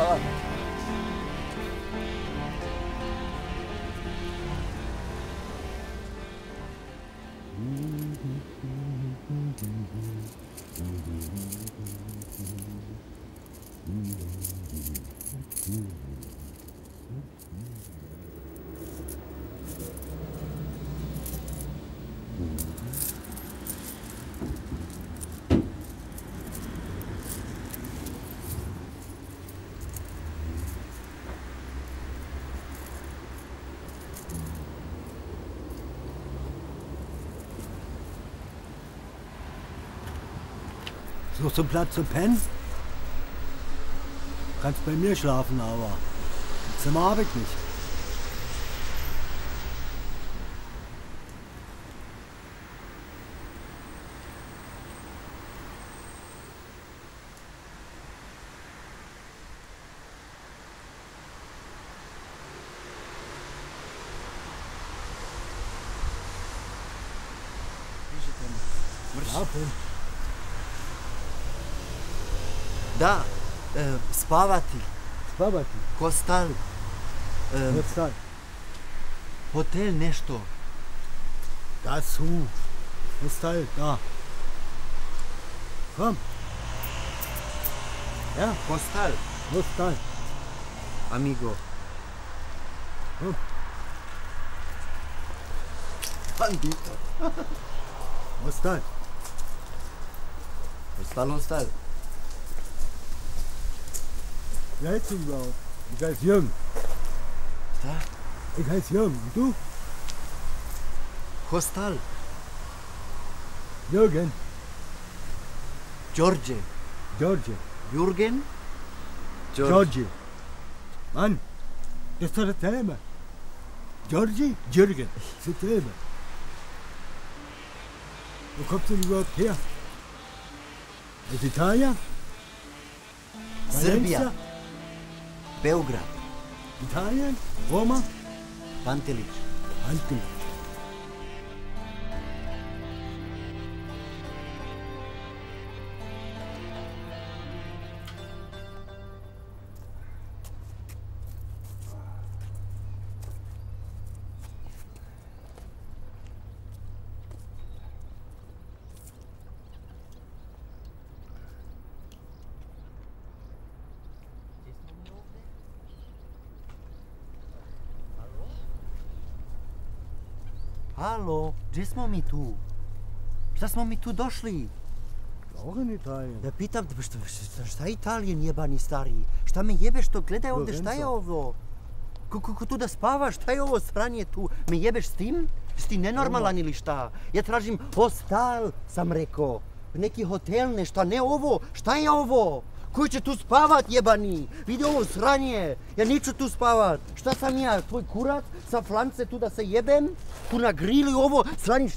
Hvala. Suchst du einen Platz zu pennen? Du kannst bei mir schlafen, aber im Zimmer habe ich nicht. Da, spavati. Spavati? Hostel. Hostel. Hotel nešto. Da su. Hostel, da. Komm. Ja, hostel. Hostel. Amigo. Komm. Bandito. Hostel. Hostel, hostel. Wie heißt du überhaupt? Ich heiße Jürgen. Da? Ich heiße Jürgen. Und du? Hostal. Jürgen. George. George. Jürgen? George. George. Mann, das ist doch dasselbe. George? Jürgen. Das ist dasselbe. Wo kommst du denn überhaupt her? Aus Italien? Serbia. Beograd. Italien? Roma? Pantelić. Pantelić. Halo, gdje smo mi tu? Šta smo mi tu došli? Logan Italijan. Da pitam te, šta je Italijan jebani stariji? Šta me jebeš to? Gledaj ovdje, šta je ovo? Kako tu da spavaš? Šta je ovo sranje tu? Me jebeš s tim? Jesi ti nenormalan ili šta? Ja tražim hostel, sam rekao. Neki hotel, nešto, ne ovo. Šta je ovo? Koji će tu spavat jebani? Vidi ovo sranje, ja neću tu spavat. Šta sam ja, tvoj kurac sa flance tu da se jebem? Tu na grili ovo sranje,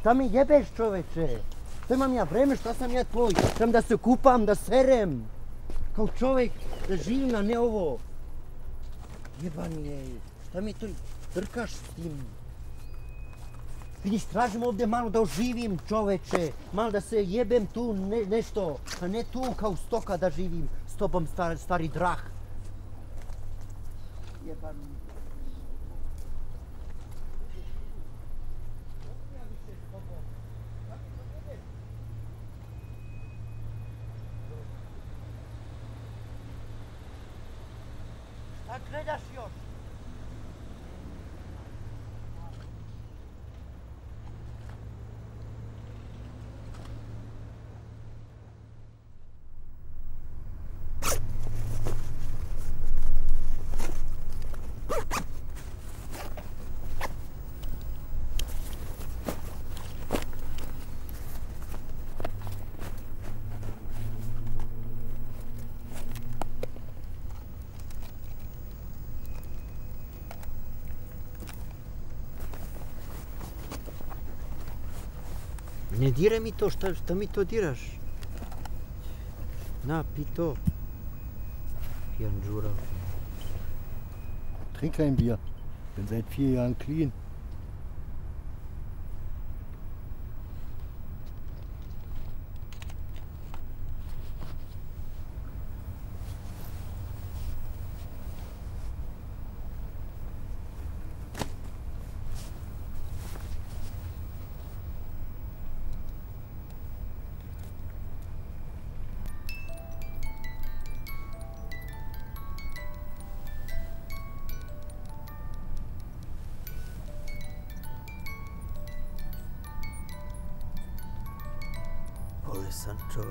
šta me jebeš čoveče? Šta imam ja vreme, šta sam ja tvoj? Trebam da se kupam, da serem. Kao čovek, da živim na ne ovo. Jebani je, šta mi tu drkaš s tim? Vidiš, tražim ovdje malo da oživim čoveče, malo da se jebem tu nešto, a ne tu kao stoka da živim s tobom stari drah. Jebam. Šta gledaš još? Ne diraj mi to, šta mi to diraš? Na, pi to. Pijan Džura. Trink kein Bier. Bin seit 4 Jahren clean. Holy sun, Troy.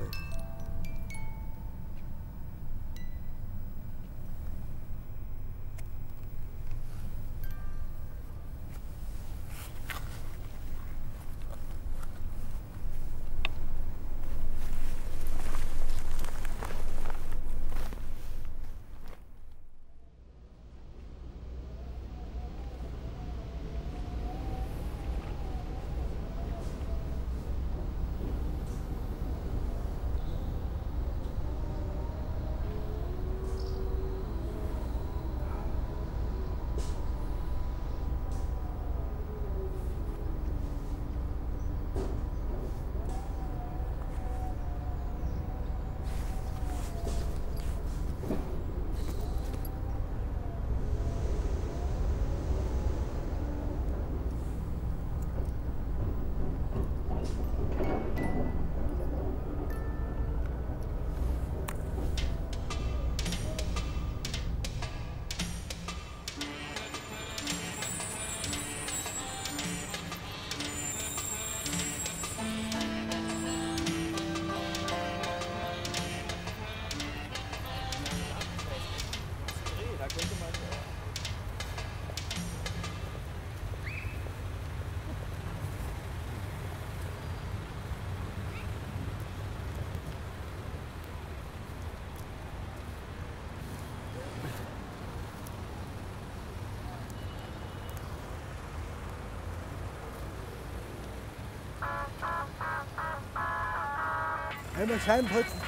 Einmal Scheiben putzen.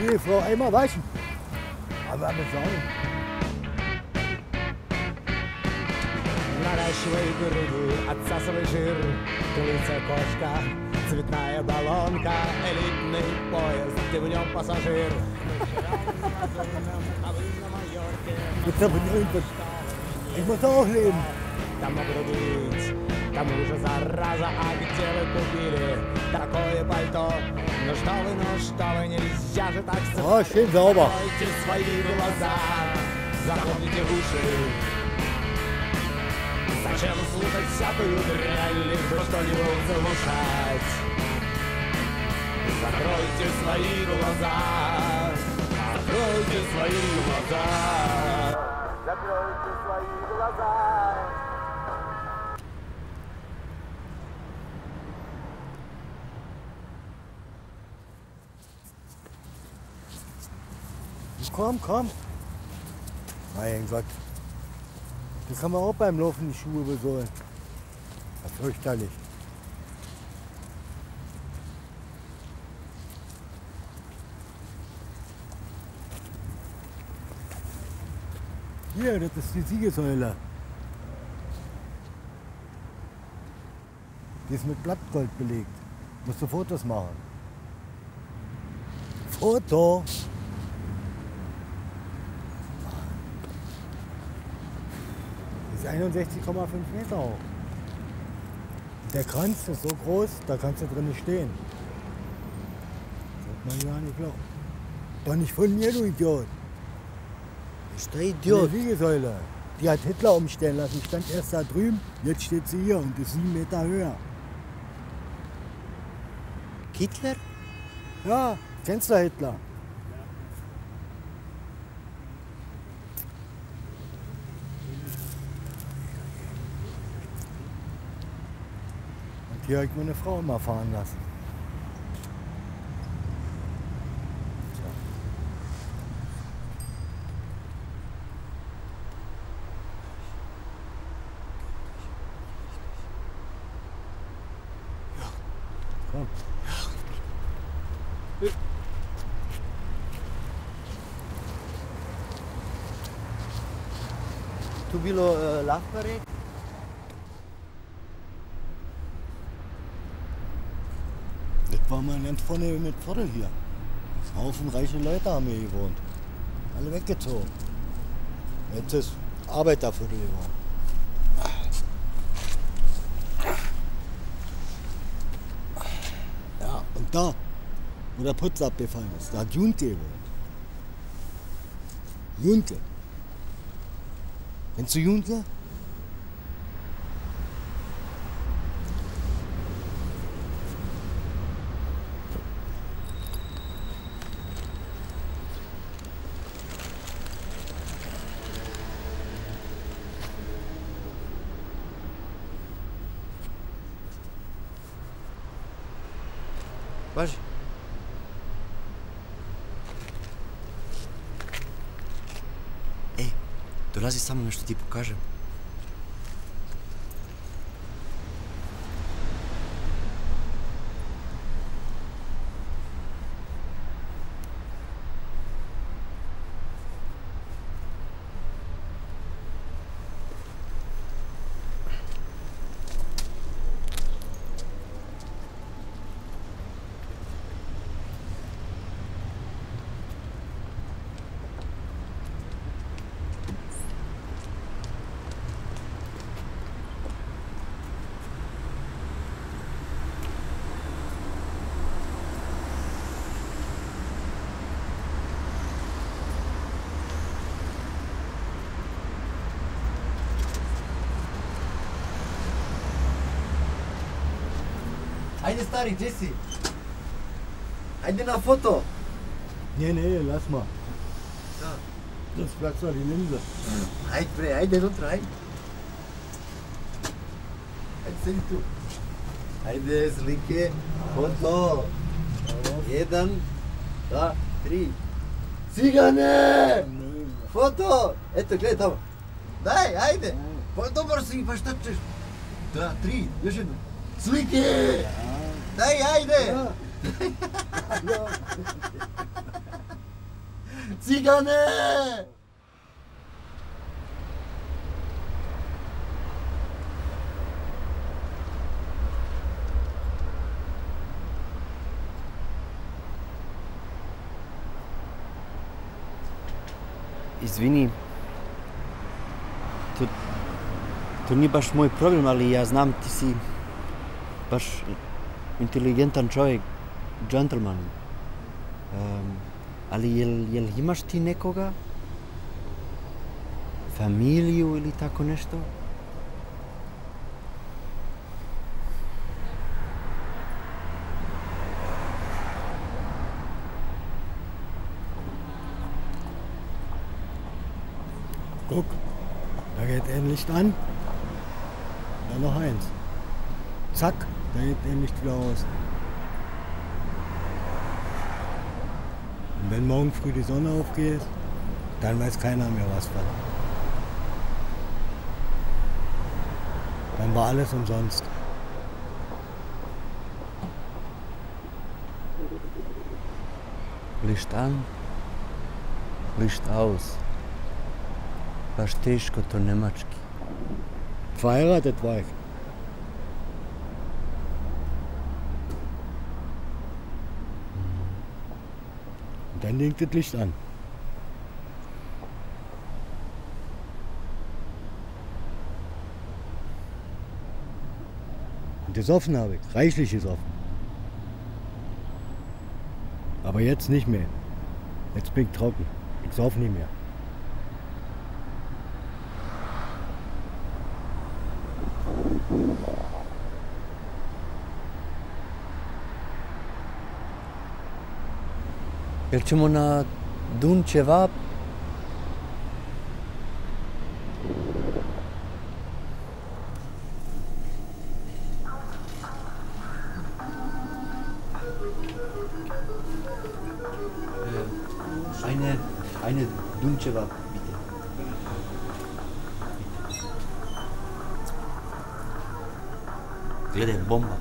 Nee, Frau, einmal waschen. Aber mit Saunen. Наращивай груду, отсасывай жир. Курица, кошка, цветная баллонка. Элитный поезд, ты в нем пассажир. Ich muss auch leben. Там могут убить, к тому же зараза, а где вы купили такое пальто? Ну что вы, нельзя же так сказать. Закройте свои глаза, заходите в уши. Зачем слушать всякую дрянь, лишь бы что-нибудь заглушать? Закройте свои глаза, закройте свои глаза. Закройте свои глаза. Komm, komm! Mein Gott, das kann man auch beim Laufen die Schuhe besohlen. Das ist fürchterlich. Hier, das ist die Siegessäule. Die ist mit Blattgold belegt. Musst du Fotos machen. Foto! Das ist 61,5 Meter hoch. Der Kranz ist so groß, da kannst du drin nicht stehen. Das wird man ja nicht glauben. Doch nicht von mir, du Idiot. Nicht der Idiot. Die Siegesäule, die hat Hitler umstellen lassen. Stand erst da drüben, jetzt steht sie hier und ist 7 Meter höher. Hitler? Ja, kennst du Hitler? Hier habe ich meine Frau immer fahren lassen. Ja. Komm. Ja. Tu bilo lahko reči? War man ganz vorne mit Viertel hier. Ein Haufen reiche Leute haben hier gewohnt. Alle weggezogen. Jetzt ist Arbeiterviertel geworden. Ja, und da, wo der Putz abgefallen ist, da hat Junte gewohnt. Junte. Kennst du Junte? Paži. Ej, dolazi sa mnom, nešto ti pokažem. Ajde stari, gdje si? Ajde na foto! Ne, lasma. Da. Da se pracu, ali ne izda. Ajde pre, ajde dotra, ajde. Ajde, sedi tu. Ajde, slike, foto. 1, 2, 3. Cigane! Foto! Eto, gledaj tamo. Daj, ajde! Dobar si, pa šta ćeš? 2, 3, još jedno. Slike! Daj, ajde! Cigane! Izvini, to nije baš moj problem, ali ja znam ti si baš inteligentan čovjek, džentlman. Ali jel imaš ti nekoga? Familiju ili tako nešto? Guck, da geht ein Licht an, dann noch eins. Zack, da geht er nicht wieder aus. Und wenn morgen früh die Sonne aufgeht, dann weiß keiner mehr was von. Dann war alles umsonst. Licht an, Licht aus. Baš teško to nemački. Verheiratet war ich. Dann legt das Licht an. Und gesoffen habe ich, reichlich gesoffen. Aber jetzt nicht mehr. Jetzt bin ich trocken. Ich saufe nicht mehr. Jel ćemo na dun ćevap? Eine dun ćevap, bitte. Gledaj, bomba.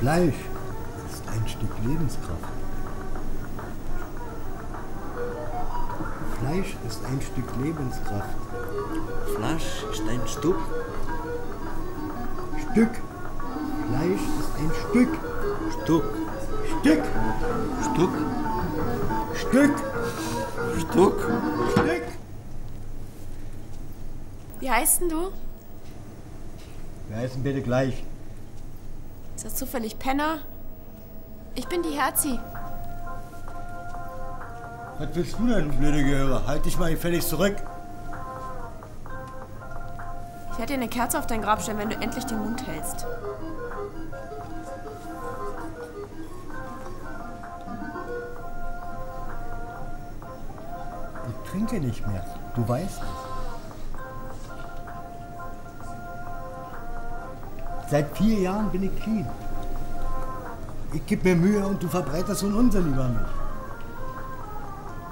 Fleisch ist ein Stück Lebenskraft. Fleisch ist ein Stück Lebenskraft. Fleisch ist ein Stück. Stück. Fleisch ist ein Stück. Stück. Stück. Stück. Stück. Stück. Stück. Wie heißt denn du? Wir heißen bitte gleich. Ist das zufällig Penner? Ich bin die Herzi. Was willst du denn, blöde Gehörer? Halt dich mal gefälligst zurück. Ich werde dir eine Kerze auf dein Grab stellen, wenn du endlich den Mund hältst. Ich trinke nicht mehr. Du weißt es. Seit 4 Jahren bin ich clean. Ich gebe mir Mühe und du verbreitest so einen Unsinn über mich.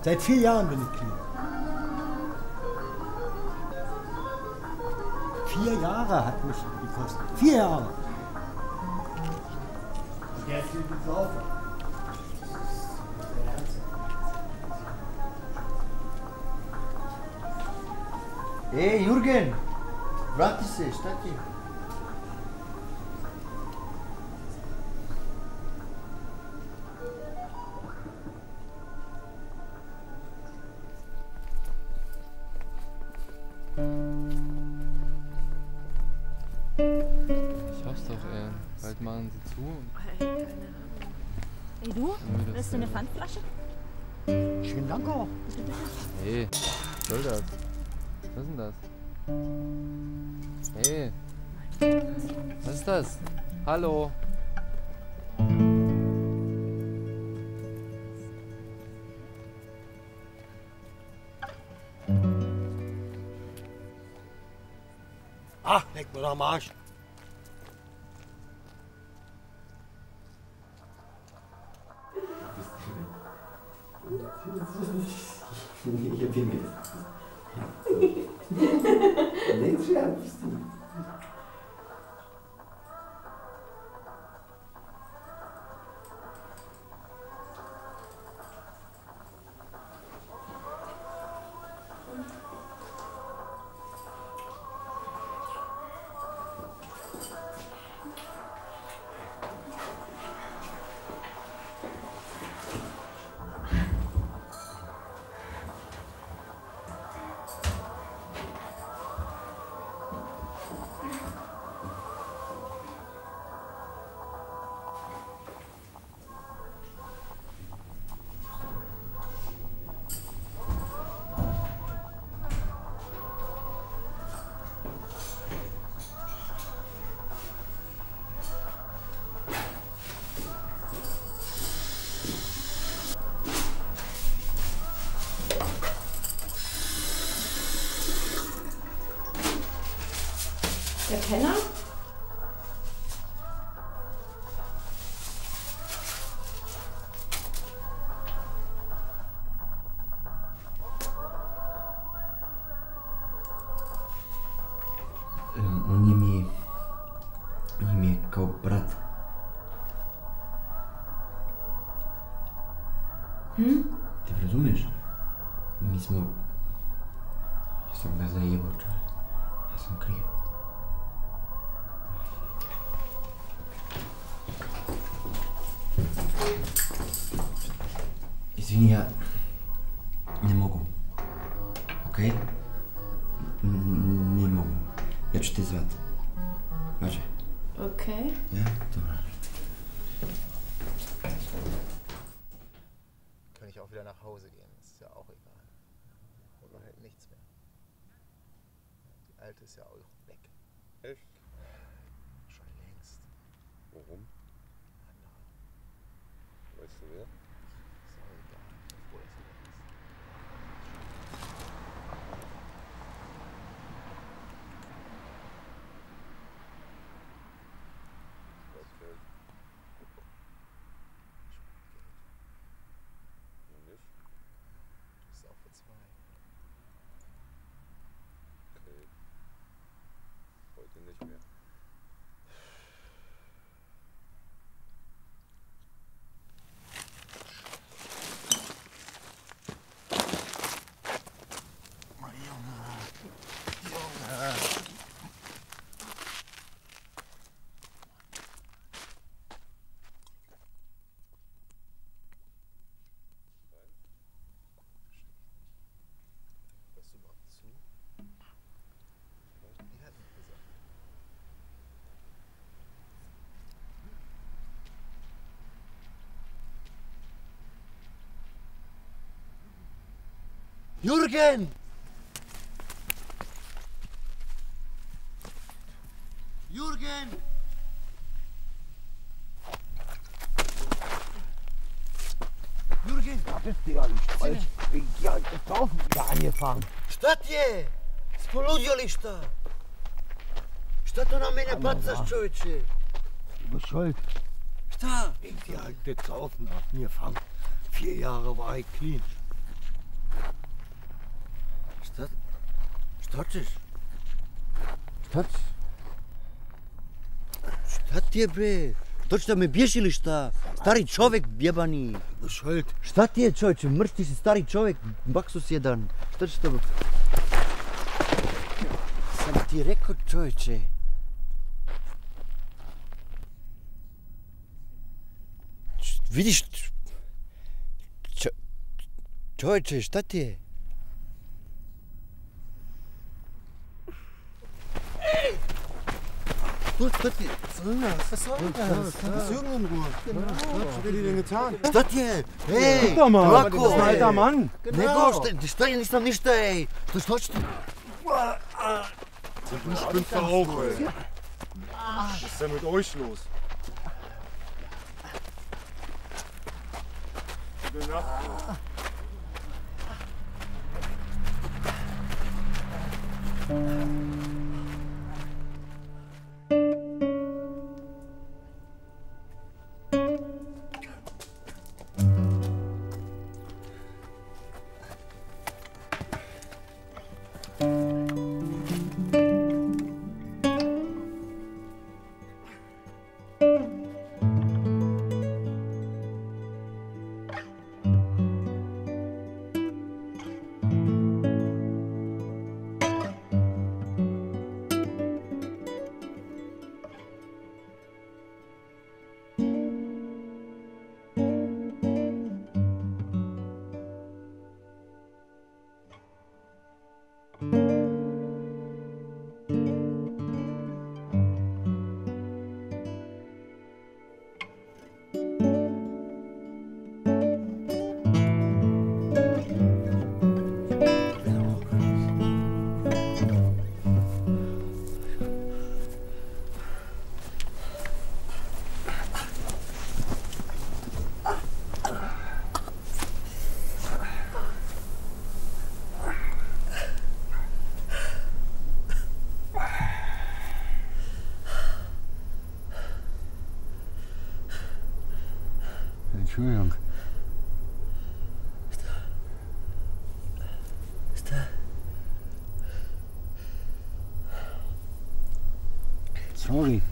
Seit 4 Jahren bin ich clean. 4 Jahre hat mich gekostet. 4 Jahre. Und jetzt bin ich drauf. Ej, Jürgen, vrati se, šta ti? Ich hab's doch, ey. Bald machen sie zu. Keine Ahnung. Ey, du? Willst du eine Pfandflasche? Schönen Dank auch. Hey, was soll das? Was ist denn das? Hey! Was ist das? Hallo! Ach, leck mir doch am Arsch! Ich bin mit. Neću ja puštiti. Der Penner? On je mi kao brat. Ti razumeš? Mi smo... Ja sam ga zajebao, čovjek. Ja sam kriv. Izvini, ja ne mogu, ok? Ne mogu, ja ću te zvati, može? Ok. Ja, dobro. Kann ich auch wieder nach Hause gehen, ist ja auch egal. Oder halt nichts mehr. Die Alte ist ja auch weg. Echt? Schon längst. Warum? Weißt du wer? Jürgen! Jürgen! Jürgen! Da bist du ja nicht stolz. Ich bin ja das Laufen wieder angefangen. Stadje! Spoludjolišta! Šta to na mene bacaš, čovječe? Du bist schuld. Šta? Ich bin ja das Laufen angefangen. 4 Jahre war ich clean. Stočiš? Stočiš? Šta ti je bre? Stočiš da me biješ ili šta? Stari čovek jebani. Šta ti je čoveče? Mrš ti si stari čovek. Baksus jedan. Šta ćeš tebe? Sam ti rekao čoveče. Vidiš? Čoveče šta ti je? Stadje! Was ist Jürgen in Ruhe? Was hat er dir denn getan? Stadje! Hey! Guck doch mal! Das ist ein alter Mann! Genau! Stadje, nicht noch nicht, ey! Du stotschst! Du spinnst doch auch, ey! Was ist denn mit euch los? Gute Nacht! Entschuldigung. Sorry.